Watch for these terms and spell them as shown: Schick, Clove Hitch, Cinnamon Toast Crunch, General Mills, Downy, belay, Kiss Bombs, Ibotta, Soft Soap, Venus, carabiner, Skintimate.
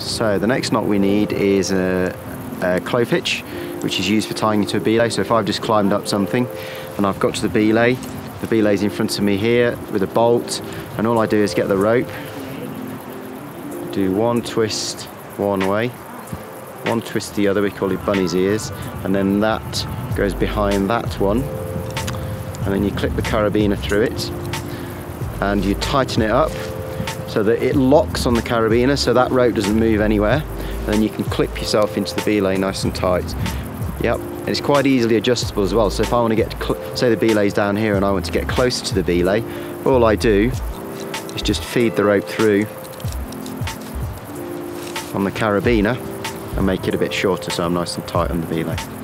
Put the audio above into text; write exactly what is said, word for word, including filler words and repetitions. So the next knot we need is a, a clove hitch, which is used for tying into a belay. So if I've just climbed up something and I've got to the belay, the belay's in front of me here with a bolt, and all I do is get the rope, do one twist one way, one twist the other, we call it bunny's ears, and then that goes behind that one, and then you clip the carabiner through it and you tighten it up so that it locks on the carabiner so that rope doesn't move anywhere, and then you can clip yourself into the belay nice and tight. Yep, and it's quite easily adjustable as well, so if I want to get, say the belay's down here and I want to get closer to the belay, all I do is just feed the rope through on the carabiner and make it a bit shorter so I'm nice and tight on the belay.